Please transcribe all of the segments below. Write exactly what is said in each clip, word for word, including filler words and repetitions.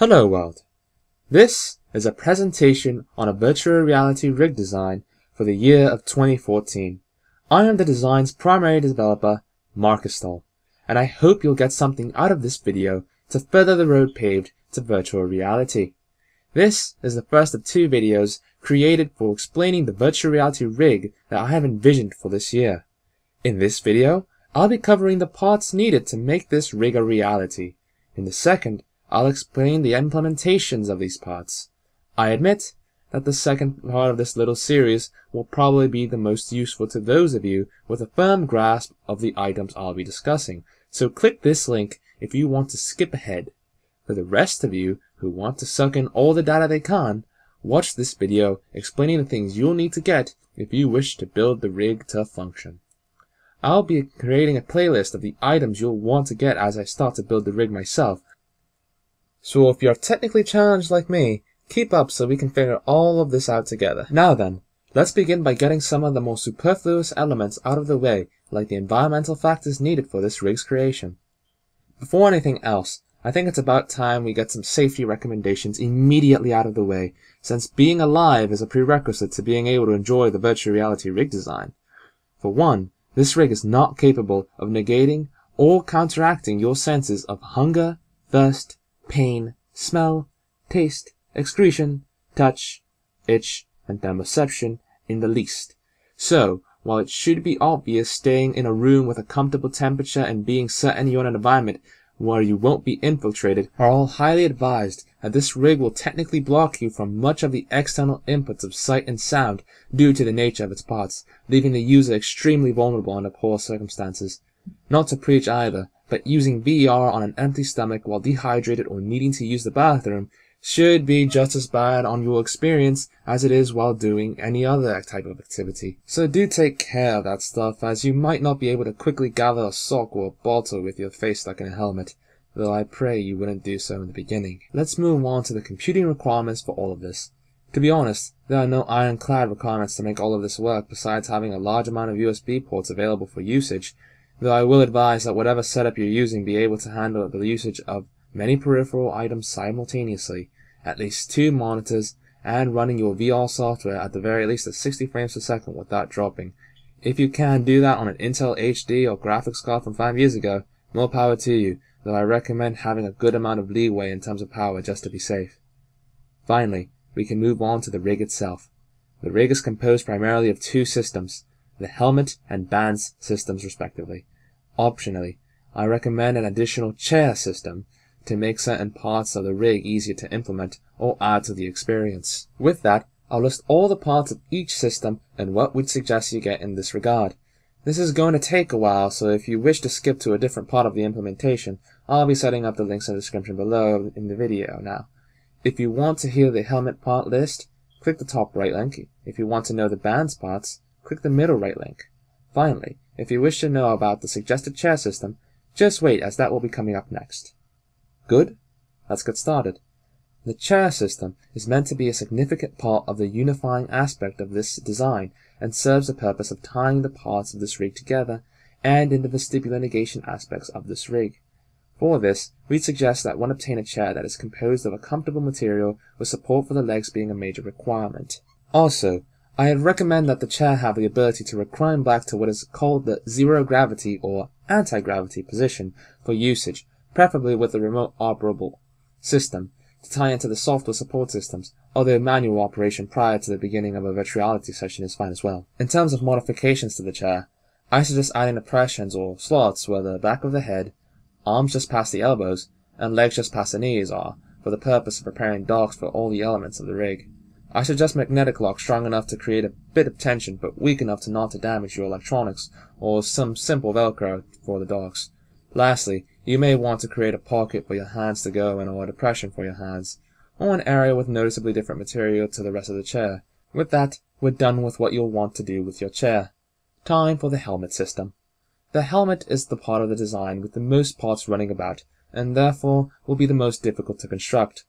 Hello world, this is a presentation on a virtual reality rig design for the year of twenty fourteen. I am the design's primary developer, Markystal, and I hope you'll get something out of this video to further the road paved to virtual reality. This is the first of two videos created for explaining the virtual reality rig that I have envisioned for this year. In this video, I'll be covering the parts needed to make this rig a reality. In the second, I'll explain the implementations of these parts. I admit that the second part of this little series will probably be the most useful to those of you with a firm grasp of the items I'll be discussing, so click this link if you want to skip ahead. For the rest of you who want to suck in all the data they can, watch this video explaining the things you'll need to get if you wish to build the rig to function. I'll be creating a playlist of the items you'll want to get as I start to build the rig myself, so if you're technically challenged like me, keep up so we can figure all of this out together. Now then, let's begin by getting some of the more superfluous elements out of the way, like the environmental factors needed for this rig's creation. Before anything else, I think it's about time we get some safety recommendations immediately out of the way, since being alive is a prerequisite to being able to enjoy the virtual reality rig design. For one, this rig is not capable of negating or counteracting your senses of hunger, thirst, pain, smell, taste, excretion, touch, itch, and thermoception in the least. So, while it should be obvious staying in a room with a comfortable temperature and being certain you're in an environment where you won't be infiltrated are all highly advised, that this rig will technically block you from much of the external inputs of sight and sound due to the nature of its parts, leaving the user extremely vulnerable under poor circumstances. Not to preach either, but using V R on an empty stomach while dehydrated or needing to use the bathroom should be just as bad on your experience as it is while doing any other type of activity. So do take care of that stuff, as you might not be able to quickly gather a sock or a bottle with your face stuck in a helmet, though I pray you wouldn't do so in the beginning. Let's move on to the computing requirements for all of this. To be honest, there are no ironclad requirements to make all of this work besides having a large amount of U S B ports available for usage, though I will advise that whatever setup you're using be able to handle the usage of many peripheral items simultaneously, at least two monitors, and running your V R software at the very least at sixty frames per second without dropping. If you can do that on an Intel H D or graphics card from five years ago, more power to you, though I recommend having a good amount of leeway in terms of power just to be safe. Finally, we can move on to the rig itself. The rig is composed primarily of two systems, the helmet and bands systems respectively. Optionally, I recommend an additional chair system to make certain parts of the rig easier to implement or add to the experience. With that, I'll list all the parts of each system and what we'd suggest you get in this regard. This is going to take a while, so if you wish to skip to a different part of the implementation, I'll be setting up the links in the description below in the video now. If you want to hear the helmet part list, click the top right link. If you want to know the bands parts, click the middle right link. Finally, if you wish to know about the suggested chair system, just wait, as that will be coming up next. Good? Let's get started. The chair system is meant to be a significant part of the unifying aspect of this design and serves the purpose of tying the parts of this rig together and in the vestibular negation aspects of this rig. For this, we suggest that one obtain a chair that is composed of a comfortable material, with support for the legs being a major requirement. Also, I'd recommend that the chair have the ability to recline back to what is called the zero gravity or anti-gravity position for usage, preferably with a remote operable system to tie into the software support systems, although manual operation prior to the beginning of a virtuality session is fine as well. In terms of modifications to the chair, I suggest adding depressions or slots where the back of the head, arms just past the elbows, and legs just past the knees are, for the purpose of preparing docks for all the elements of the rig. I suggest magnetic locks strong enough to create a bit of tension but weak enough to not to damage your electronics, or some simple velcro for the docks. Lastly, you may want to create a pocket for your hands to go in, or a depression for your hands, or an area with noticeably different material to the rest of the chair. With that, we're done with what you'll want to do with your chair. Time for the helmet system. The helmet is the part of the design with the most parts running about, and therefore will be the most difficult to construct.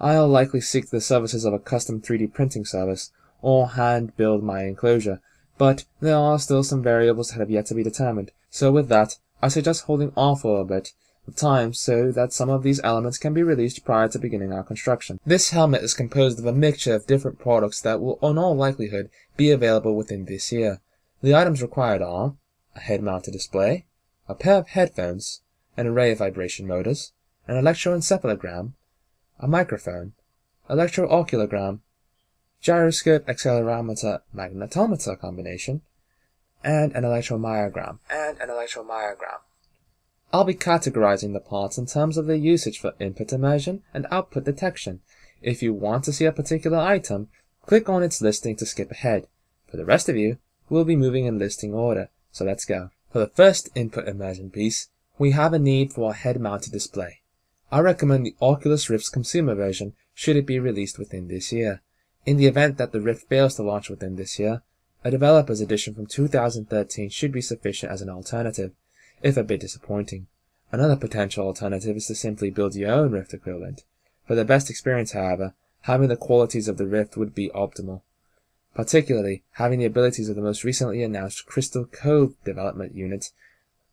I'll likely seek the services of a custom three D printing service, or hand-build my enclosure, but there are still some variables that have yet to be determined, so with that, I suggest holding off for a bit the time so that some of these elements can be released prior to beginning our construction. This helmet is composed of a mixture of different products that will in all likelihood be available within this year. The items required are a head-mounted display, a pair of headphones, an array of vibration motors, an electroencephalogram, a microphone, electrooculogram, gyroscope accelerometer magnetometer combination, and an electromyogram. And an electromyogram. I'll be categorizing the parts in terms of their usage for input immersion and output detection. If you want to see a particular item, click on its listing to skip ahead. For the rest of you, we'll be moving in listing order, so let's go. For the first input immersion piece, we have a need for a head-mounted display. I recommend the Oculus Rift's consumer version should it be released within this year. In the event that the Rift fails to launch within this year, a developer's edition from two thousand thirteen should be sufficient as an alternative, if a bit disappointing. Another potential alternative is to simply build your own Rift equivalent. For the best experience, however, having the qualities of the Rift would be optimal, particularly having the abilities of the most recently announced Crystal Cove development unit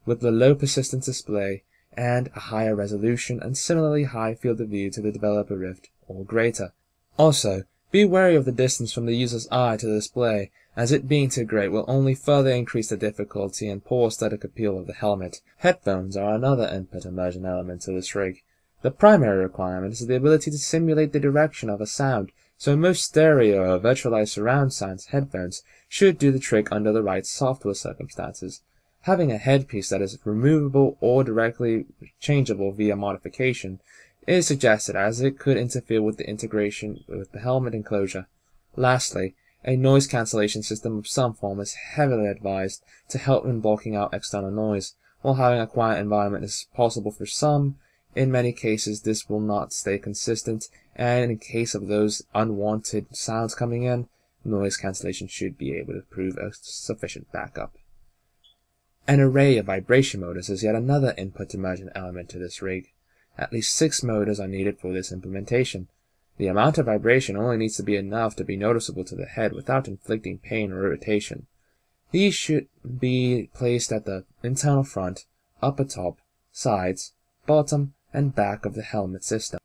with the low persistence display and a higher resolution and similarly high field of view to the developer Rift or greater. Also, be wary of the distance from the user's eye to the display, as it being too great will only further increase the difficulty and poor aesthetic appeal of the helmet. Headphones are another input immersion element to this rig. The primary requirement is the ability to simulate the direction of a sound, so most stereo or virtualized surround sound headphones should do the trick under the right software circumstances. Having a headpiece that is removable or directly changeable via modification is suggested, as it could interfere with the integration with the helmet enclosure. Lastly, a noise cancellation system of some form is heavily advised to help in blocking out external noise. While having a quiet environment is possible for some, in many cases this will not stay consistent, and in case of those unwanted sounds coming in, noise cancellation should be able to prove a sufficient backup. An array of vibration motors is yet another input immersion element to this rig. At least six motors are needed for this implementation. The amount of vibration only needs to be enough to be noticeable to the head without inflicting pain or irritation. These should be placed at the internal front, upper top, sides, bottom, and back of the helmet system.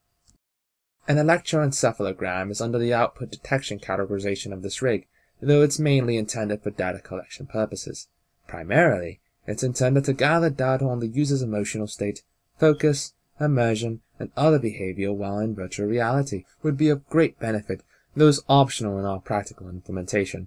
An electroencephalogram is under the output detection categorization of this rig, though it's mainly intended for data collection purposes. Primarily, it's intended to gather data on the user's emotional state, focus, immersion, and other behavior while in virtual reality would be of great benefit, though is optional in our practical implementation.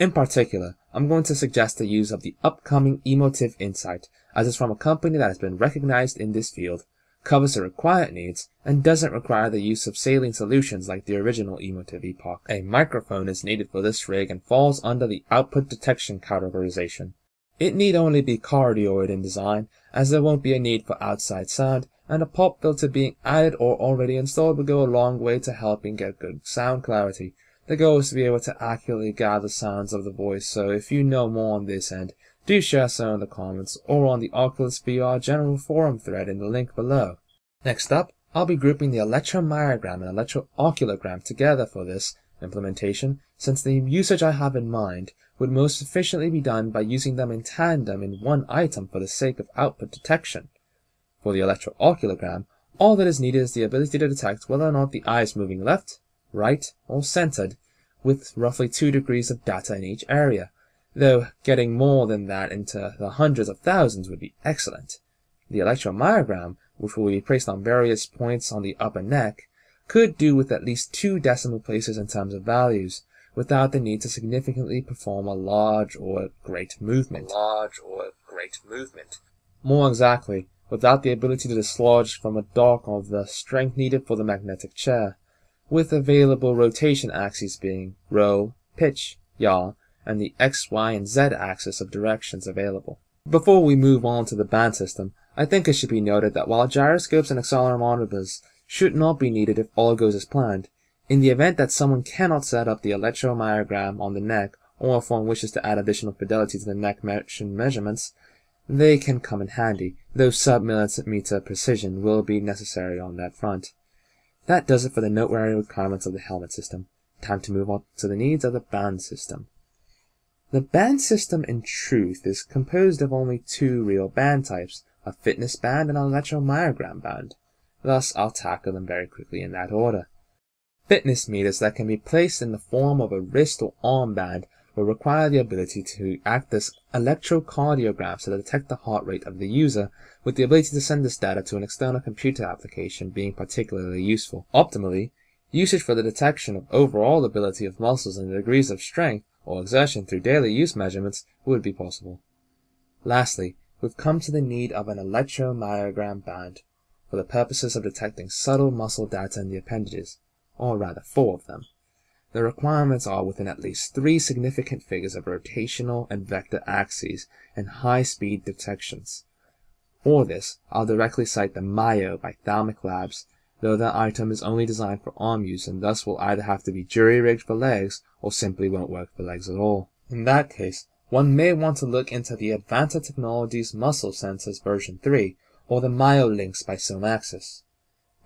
In particular, I'm going to suggest the use of the upcoming Emotiv Insight, as it's from a company that has been recognized in this field, covers the required needs, and doesn't require the use of saline solutions like the original Emotiv E P O C. A microphone is needed for this rig and falls under the output detection categorization. It need only be cardioid in design, as there won't be a need for outside sound, and a pop filter being added or already installed will go a long way to helping get good sound clarity. The goal is to be able to accurately gather sounds of the voice, so if you know more on this end, do share some in the comments or on the Oculus V R general forum thread in the link below. Next up, I'll be grouping the electromyogram and electrooculogram together for this implementation, since the usage I have in mind would most efficiently be done by using them in tandem in one item for the sake of output detection. For the electrooculogram, all that is needed is the ability to detect whether or not the eye is moving left, right, or centered, with roughly two degrees of data in each area, though getting more than that into the hundreds of thousands would be excellent. The electromyogram, which will be placed on various points on the upper neck, could do with at least two decimal places in terms of values, without the need to significantly perform a large or great movement. Large or great movement. More exactly, without the ability to dislodge from a dock of the strength needed for the magnetic chair, with available rotation axes being roll, pitch, yaw, and the X, Y, and Z axis of directions available. Before we move on to the band system, I think it should be noted that while gyroscopes and accelerometers should not be needed if all goes as planned, in the event that someone cannot set up the electromyogram on the neck, or if one wishes to add additional fidelity to the neck motion measurements, they can come in handy, though sub-millimeter precision will be necessary on that front. That does it for the noteworthy requirements of the helmet system. Time to move on to the needs of the band system. The band system, in truth, is composed of only two real band types, a fitness band, and an electromyogram band. Thus, I'll tackle them very quickly in that order. Fitness meters that can be placed in the form of a wrist or armband will require the ability to act as electrocardiograms to detect the heart rate of the user, with the ability to send this data to an external computer application being particularly useful. Optimally, usage for the detection of overall ability of muscles and the degrees of strength or exertion through daily use measurements would be possible. Lastly, we've come to the need of an electromyogram band for the purposes of detecting subtle muscle data in the appendages, or rather four of them. The requirements are within at least three significant figures of rotational and vector axes and high-speed detections. For this, I'll directly cite the Myo by Thalmic Labs, though that item is only designed for arm use and thus will either have to be jury-rigged for legs or simply won't work for legs at all. In that case, one may want to look into the Advanta Technologies Muscle Sensors version three, or the MyoLynx by Symaxis.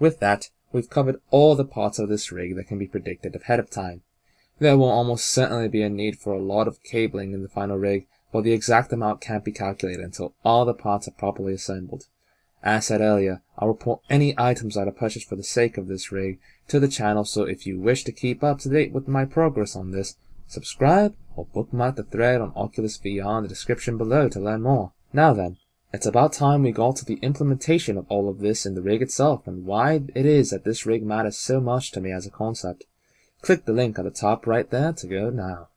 With that, we've covered all the parts of this rig that can be predicted ahead of time. There will almost certainly be a need for a lot of cabling in the final rig, but the exact amount can't be calculated until all the parts are properly assembled. As said earlier, I'll report any items that are purchased for the sake of this rig to the channel, so if you wish to keep up to date with my progress on this, subscribe or bookmark the thread on Oculus V R in the description below to learn more. Now then, it's about time we got to the implementation of all of this in the rig itself, and why it is that this rig matters so much to me as a concept. Click the link at the top right there to go now.